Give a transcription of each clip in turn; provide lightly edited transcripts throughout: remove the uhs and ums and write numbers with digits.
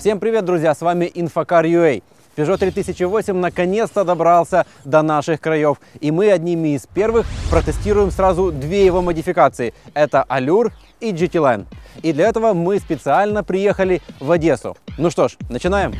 Всем привет, друзья! С вами Infocar.ua. Peugeot 3008 наконец-то добрался до наших краев. И мы одними из первых протестируем сразу две его модификации. Это Allure и GT-Line. И для этого мы специально приехали в Одессу. Ну что ж, начинаем!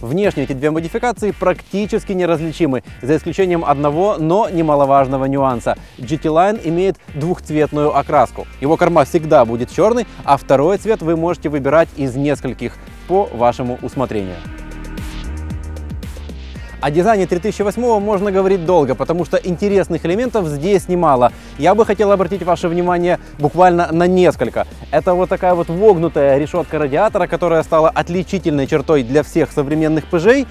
Внешне эти две модификации практически неразличимы, за исключением одного, но немаловажного нюанса. GT-Line имеет двухцветную окраску. Его корма всегда будет черный, а второй цвет вы можете выбирать из нескольких по вашему усмотрению. О дизайне 3008 можно говорить долго, потому что интересных элементов здесь немало. Я бы хотел обратить ваше внимание буквально на несколько. Это вот такая вот вогнутая решетка радиатора, которая стала отличительной чертой для всех современных Peugeot,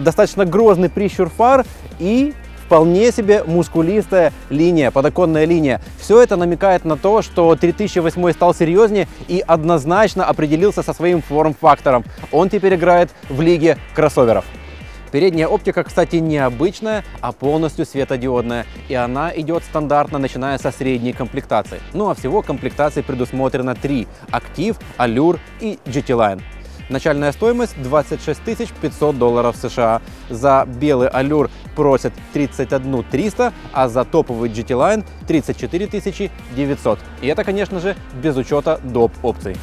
достаточно грозный прищур фар и вполне себе мускулистая линия, подоконная линия. Все это намекает на то, что 3008 стал серьезнее и однозначно определился со своим форм-фактором. Он теперь играет в лиге кроссоверов. Передняя оптика, кстати, не обычная, а полностью светодиодная, и она идет стандартно, начиная со средней комплектации. Ну а всего комплектаций предусмотрено 3 – Актив, Allure и GT-Line. Начальная стоимость – $26 500 США. За белый Allure просят 31 300, а за топовый GT-Line – 34 900. И это, конечно же, без учета доп. Опций.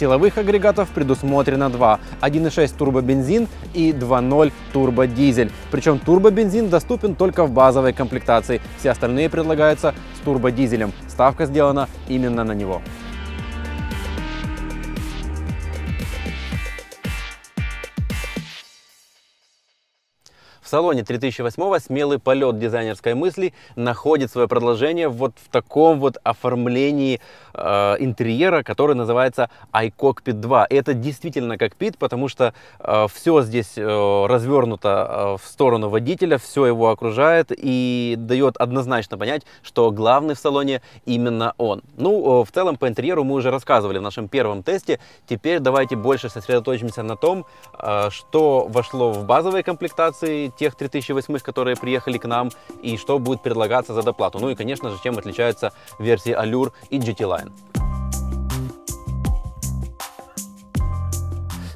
Силовых агрегатов предусмотрено 2 – 1.6 турбобензин и 2.0 турбодизель. Причем турбобензин доступен только в базовой комплектации, все остальные предлагаются с турбодизелем. Ставка сделана именно на него. В салоне 3008 смелый полет дизайнерской мысли находит свое продолжение вот в таком вот оформлении интерьера, который называется i-Cockpit 2. И это действительно кокпит, потому что все здесь развернуто в сторону водителя, все его окружает и дает однозначно понять, что главный в салоне именно он. Ну, в целом по интерьеру мы уже рассказывали в нашем первом тесте. Теперь давайте больше сосредоточимся на том, что вошло в базовые комплектации тех 3008, которые приехали к нам, и что будет предлагаться за доплату. Ну и, конечно же, чем отличаются версии Allure и GT-Line.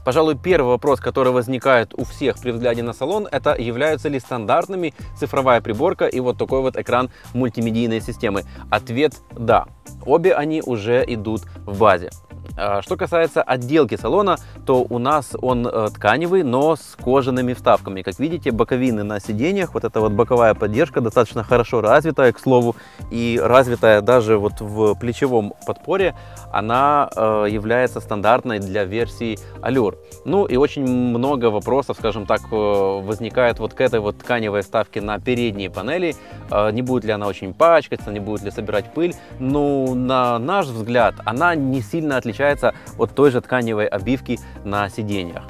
Пожалуй, первый вопрос, который возникает у всех при взгляде на салон, это являются ли стандартными цифровая приборка и вот такой вот экран мультимедийной системы. Ответ – да. Обе они уже идут в базе. Что касается отделки салона, то у нас он тканевый, но с кожаными вставками. Как видите, боковины на сиденьях, вот эта вот боковая поддержка достаточно хорошо развитая, к слову, и развитая даже вот в плечевом подпоре, она является стандартной для версии Allure. Ну и очень много вопросов, скажем так, возникает вот к этой вот тканевой вставке на передние панели. Не будет ли она очень пачкаться, не будет ли собирать пыль? Ну, на наш взгляд, она не сильно отличается от той же тканевой обивки на сиденьях.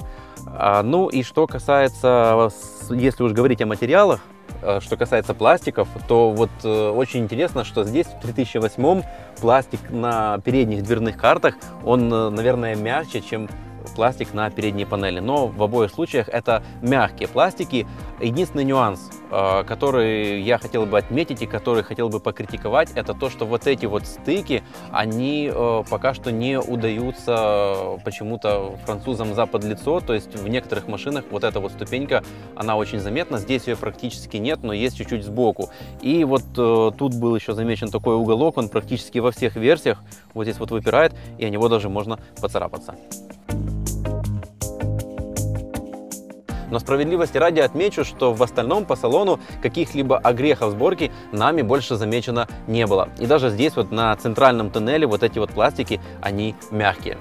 Ну и что касается, если уж говорить о материалах, что касается пластиков, то вот очень интересно, что здесь в 3008 пластик на передних дверных картах, он, наверное, мягче, чем пластик на передней панели. Но в обоих случаях это мягкие пластики. Единственный нюанс, который я хотел бы отметить и который хотел бы покритиковать, это то, что вот эти вот стыки, они пока что не удаются почему-то французам за подлицо. То есть в некоторых машинах вот эта вот ступенька, она очень заметна. Здесь ее практически нет, но есть чуть-чуть сбоку. И вот тут был еще замечен такой уголок, он практически во всех версиях вот здесь вот выпирает, и о него даже можно поцарапаться. Но справедливости ради отмечу, что в остальном по салону каких-либо огрехов сборки нами больше замечено не было. И даже здесь вот на центральном тоннеле вот эти вот пластики, они мягкие.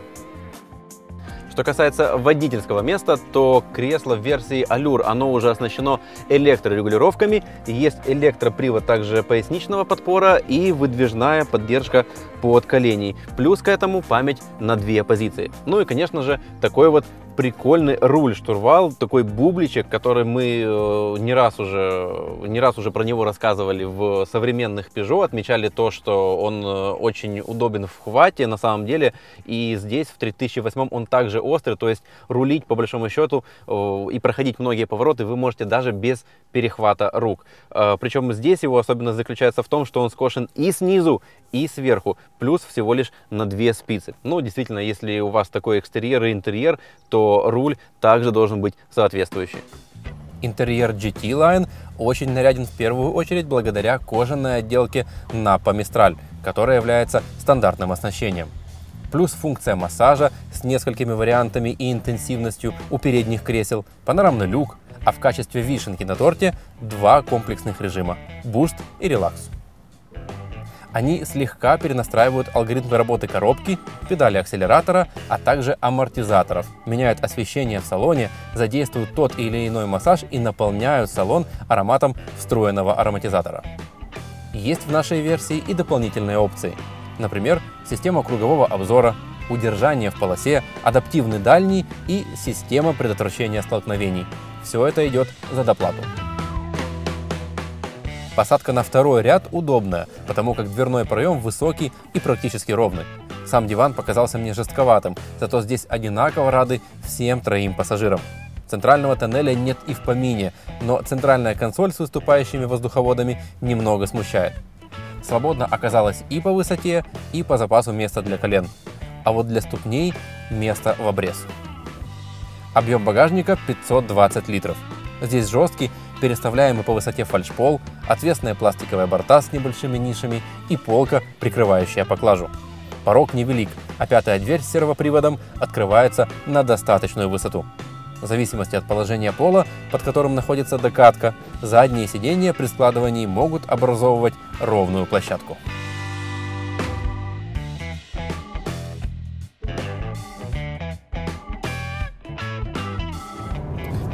Что касается водительского места, то кресло в версии Allure, оно уже оснащено электрорегулировками. Есть электропривод также поясничного подпора и выдвижная поддержка под колени. Плюс к этому память на 2 позиции. Ну и, конечно же, такой вот прикольный руль-штурвал, такой бубличек, который мы не раз уже про него рассказывали в современных Peugeot, отмечали то, что он очень удобен в хвате на самом деле, и здесь в 3008 он также острый, то есть рулить по большому счету и проходить многие повороты вы можете даже без перехвата рук. Причем здесь его особенность заключается в том, что он скошен и снизу, и сверху, плюс всего лишь на две спицы. Ну, действительно, если у вас такой экстерьер и интерьер, то руль также должен быть соответствующий. Интерьер GT-Line очень наряден в первую очередь благодаря кожаной отделке Nappa Mistrale, которая является стандартным оснащением. Плюс функция массажа с несколькими вариантами и интенсивностью у передних кресел, панорамный люк, а в качестве вишенки на торте два комплексных режима – Boost и Relax. Они слегка перенастраивают алгоритмы работы коробки, педали акселератора, а также амортизаторов, меняют освещение в салоне, задействуют тот или иной массаж и наполняют салон ароматом встроенного ароматизатора. Есть в нашей версии и дополнительные опции. Например, система кругового обзора, удержание в полосе, адаптивный дальний и система предотвращения столкновений. Все это идет за доплату. Посадка на второй ряд удобная, потому как дверной проем высокий и практически ровный. Сам диван показался мне жестковатым, зато здесь одинаково рады всем троим пассажирам. Центрального тоннеля нет и в помине, но центральная консоль с выступающими воздуховодами немного смущает. Свободно оказалось и по высоте, и по запасу места для колен. А вот для ступней место в обрез. Объем багажника 520 литров. Здесь жесткий, переставляемый по высоте фальшпол, отвесная пластиковая борта с небольшими нишами и полка, прикрывающая поклажу. Порог невелик, а пятая дверь с сервоприводом открывается на достаточную высоту. В зависимости от положения пола, под которым находится докатка, задние сиденья при складывании могут образовывать ровную площадку.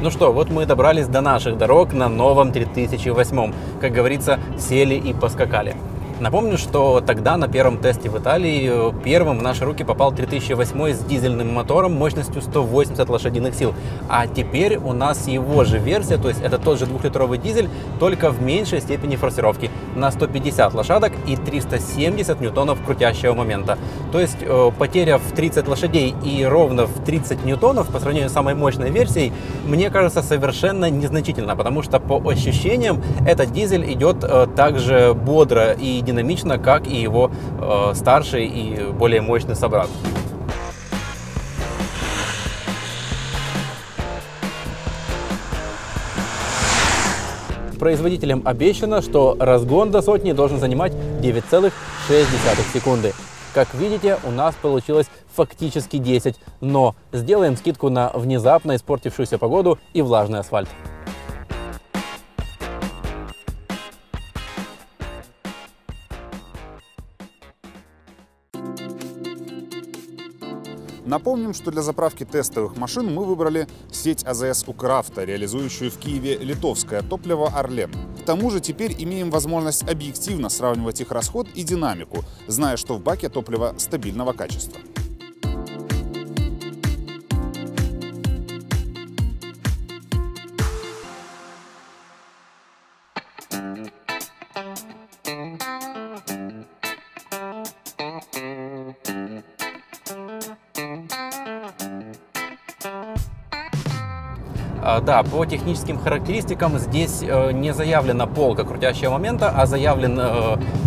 Ну что, вот мы и добрались до наших дорог на новом 3008. Как говорится, сели и поскакали. Напомню, что тогда на первом тесте в Италии первым в наши руки попал 3008 с дизельным мотором мощностью 180 лошадиных сил. А теперь у нас его же версия, то есть это тот же 2-литровый дизель, только в меньшей степени форсировки, на 150 лошадок и 370 ньютонов крутящего момента. То есть потеря в 30 лошадей и ровно в 30 ньютонов по сравнению с самой мощной версией, мне кажется, совершенно незначительно, потому что по ощущениям этот дизель идет так же бодро и динамично, как и его старший и более мощный собрат. Производителям обещано, что разгон до сотни должен занимать 9,6 секунды. Как видите, у нас получилось фактически 10, но сделаем скидку на внезапно испортившуюся погоду и влажный асфальт. Напомним, что для заправки тестовых машин мы выбрали сеть АЗС «Украфта», реализующую в Киеве литовское топливо «Орлен». К тому же теперь имеем возможность объективно сравнивать их расход и динамику, зная, что в баке топливо стабильного качества. Да, по техническим характеристикам здесь не заявлена полка крутящего момента, а заявлен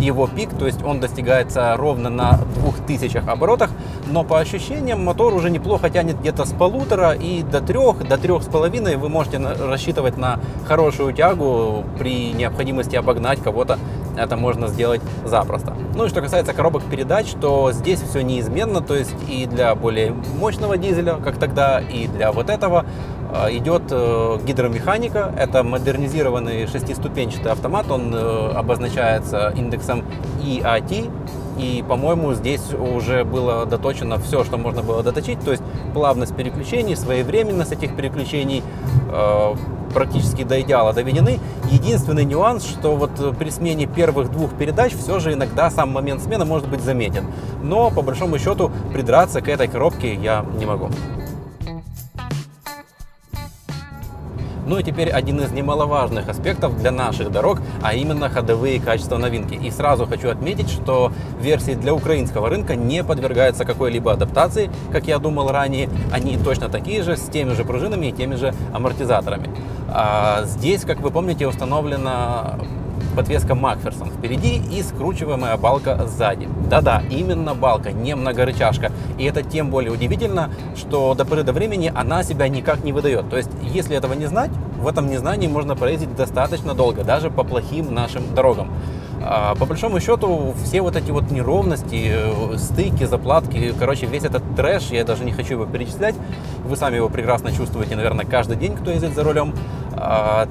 его пик, то есть он достигается ровно на 2000 оборотах, но по ощущениям мотор уже неплохо тянет где-то с 1,5 и до 3,5 вы можете рассчитывать на хорошую тягу, при необходимости обогнать кого-то это можно сделать запросто. Ну и что касается коробок передач, то здесь все неизменно, то есть и для более мощного дизеля, как тогда, и для вот этого идет гидромеханика. Это модернизированный шестиступенчатый автомат, он обозначается индексом EAT. И, по-моему, здесь уже было доточено все, что можно было доточить, то есть плавность переключений, своевременность этих переключений практически до идеала доведены. Единственный нюанс, что вот при смене первых двух передач все же иногда сам момент смены может быть заметен. Но, по большому счету, придраться к этой коробке я не могу. Ну и теперь один из немаловажных аспектов для наших дорог, а именно ходовые качества новинки. И сразу хочу отметить, что версии для украинского рынка не подвергаются какой-либо адаптации, как я думал ранее. Они точно такие же, с теми же пружинами и теми же амортизаторами. А здесь, как вы помните, установлена подвеска Макферсон впереди и скручиваемая балка сзади. Да-да, именно балка, не многорычажка. И это тем более удивительно, что до поры до времени она себя никак не выдает. То есть, если этого не знать, в этом незнании можно проездить достаточно долго, даже по плохим нашим дорогам. По большому счету, все вот эти вот неровности, стыки, заплатки, короче, весь этот трэш, я даже не хочу его перечислять, вы сами его прекрасно чувствуете, наверное, каждый день, кто ездит за рулем.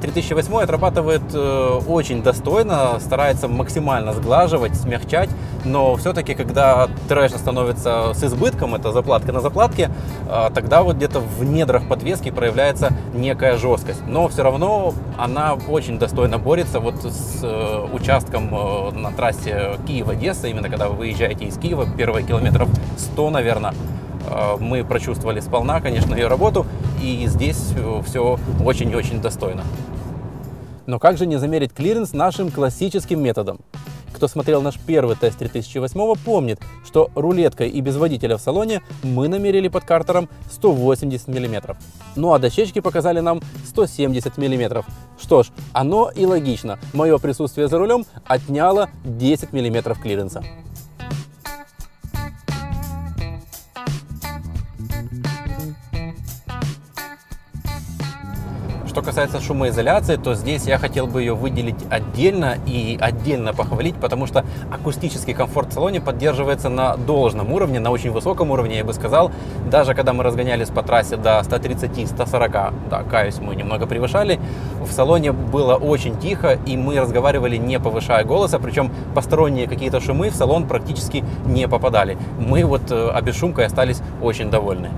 3008 отрабатывает очень достойно, старается максимально сглаживать, смягчать, но все-таки, когда трэш становится с избытком, это заплатка на заплатке, тогда вот где-то в недрах подвески проявляется некая жесткость. Но все равно она очень достойно борется вот с участком на трассе Киев-Одесса, именно когда вы выезжаете из Киева, первые километров 100, наверное, мы прочувствовали сполна, конечно, ее работу, и здесь все очень-очень достойно. Но как же не замерить клиренс нашим классическим методом? Кто смотрел наш первый тест 3008, помнит, что рулеткой и без водителя в салоне мы намерили под картером 180 мм. Ну а дощечки показали нам 170 мм. Что ж, оно и логично. Мое присутствие за рулем отняло 10 мм клиренса. Что касается шумоизоляции, то здесь я хотел бы ее выделить отдельно и отдельно похвалить, потому что акустический комфорт в салоне поддерживается на должном уровне, на очень высоком уровне, я бы сказал. Даже когда мы разгонялись по трассе до 130-140, да, каюсь, мы немного превышали, в салоне было очень тихо, и мы разговаривали, не повышая голоса, причем посторонние какие-то шумы в салон практически не попадали. Мы вот обешумкой остались очень довольны.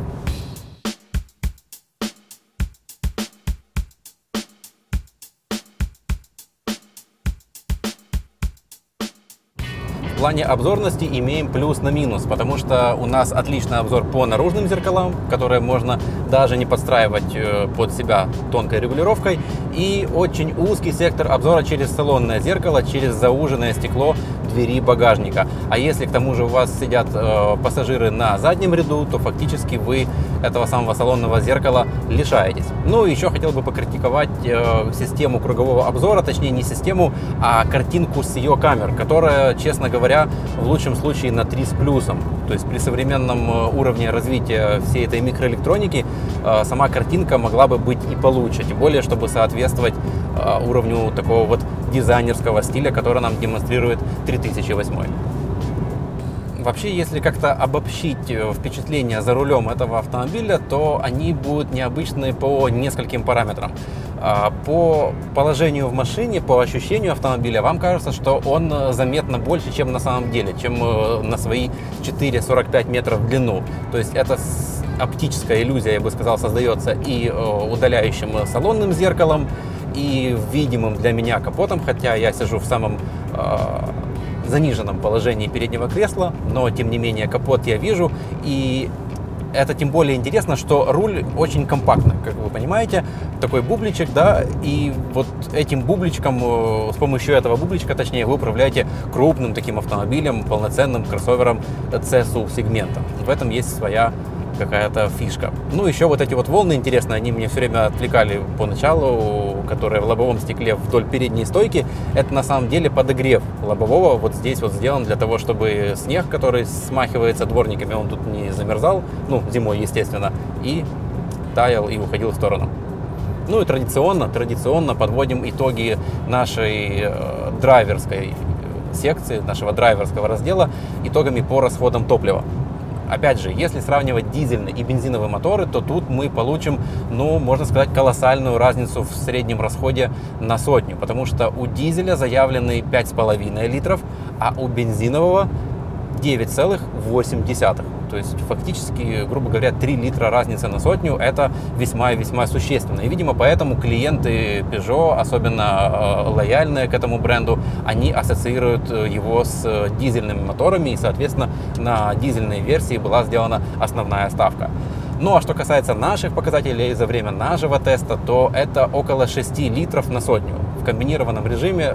В плане обзорности имеем плюс на минус, потому что у нас отличный обзор по наружным зеркалам, которые можно даже не подстраивать под себя тонкой регулировкой, и очень узкий сектор обзора через салонное зеркало, через зауженное стекло двери багажника. А если к тому же у вас сидят пассажиры на заднем ряду, то фактически вы этого самого салонного зеркала лишаетесь. Ну и еще хотел бы покритиковать систему кругового обзора, точнее не систему, а картинку с ее камер, которая, честно говоря, в лучшем случае на 3 с плюсом. То есть при современном уровне развития всей этой микроэлектроники сама картинка могла бы быть и получше, тем более, чтобы соответствовать уровню такого вот дизайнерского стиля, который нам демонстрирует 3008. Вообще, если как-то обобщить впечатления за рулем этого автомобиля, то они будут необычны по нескольким параметрам. По положению в машине, по ощущению автомобиля, вам кажется, что он заметно больше, чем на самом деле, чем на свои 4-45 метров в длину. То есть это оптическая иллюзия, я бы сказал, создается и удаляющим салонным зеркалом, и видимым для меня капотом, хотя я сижу в самом заниженном положении переднего кресла, но тем не менее капот я вижу, и это тем более интересно, что руль очень компактный, как вы понимаете, такой бубличек, да, и вот этим бубличком, с помощью этого бубличка, точнее, вы управляете крупным таким автомобилем, полноценным кроссовером C-SUV сегмента. В этом есть своя какая-то фишка. Ну, еще вот эти вот волны интересные, они мне все время отвлекали поначалу, которые в лобовом стекле вдоль передней стойки. Это на самом деле подогрев лобового. Вот здесь вот сделан для того, чтобы снег, который смахивается дворниками, он тут не замерзал, ну, зимой, естественно, и таял, и уходил в сторону. Ну и традиционно подводим итоги нашей драйверской секции, нашего драйверского раздела, итогами по расходам топлива. Опять же, если сравнивать дизельные и бензиновые моторы, то тут мы получим, ну, можно сказать, колоссальную разницу в среднем расходе на сотню, потому что у дизеля заявлены 5,5 литров, а у бензинового 9,8. То есть фактически, грубо говоря, 3 литра разница на сотню – это весьма и весьма существенно. И, видимо, поэтому клиенты Peugeot, особенно лояльные к этому бренду, они ассоциируют его с дизельными моторами, и, соответственно, на дизельные версии была сделана основная ставка. Ну а что касается наших показателей за время нашего теста, то это около 6 литров на сотню. В комбинированном режиме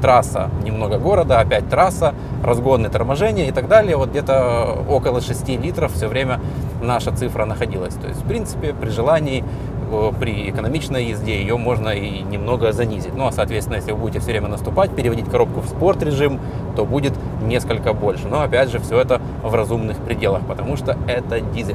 трасса, немного города, опять трасса, разгонные торможения и так далее. Вот где-то около 6 литров все время наша цифра находилась. То есть, в принципе, при желании, при экономичной езде ее можно и немного занизить. Ну а, соответственно, если вы будете все время наступать, переводить коробку в спорт-режим, то будет несколько больше. Но, опять же, все это в разумных пределах, потому что это дизель.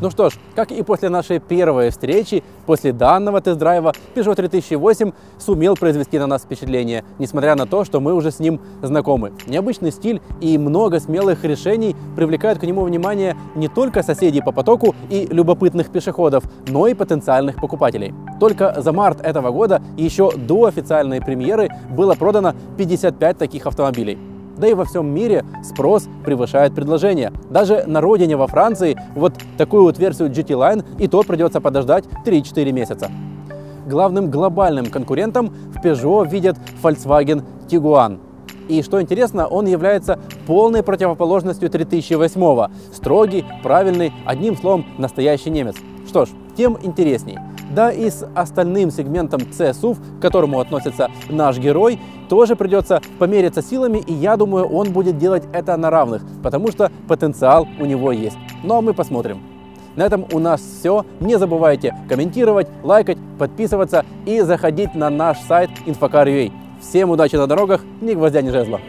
Ну что ж, как и после нашей первой встречи, после данного тест-драйва Peugeot 3008 сумел произвести на нас впечатление, несмотря на то, что мы уже с ним знакомы. Необычный стиль и много смелых решений привлекают к нему внимание не только соседей по потоку и любопытных пешеходов, но и потенциальных покупателей. Только за март этого года, еще до официальной премьеры, было продано 55 таких автомобилей. Да и во всем мире спрос превышает предложение. Даже на родине, во Франции, вот такую вот версию GT-Line и то придется подождать 3-4 месяца. Главным глобальным конкурентом в Peugeot видят Volkswagen Tiguan. И что интересно, он является полной противоположностью 3008-го. Строгий, правильный, одним словом, настоящий немец. Что ж, тем интересней. Да и с остальным сегментом C-SUV, к которому относится наш герой, тоже придется помериться силами, и я думаю, он будет делать это на равных, потому что потенциал у него есть. Ну а мы посмотрим. На этом у нас все. Не забывайте комментировать, лайкать, подписываться и заходить на наш сайт Infocar.ua. Всем удачи на дорогах, ни гвоздя, ни жезла!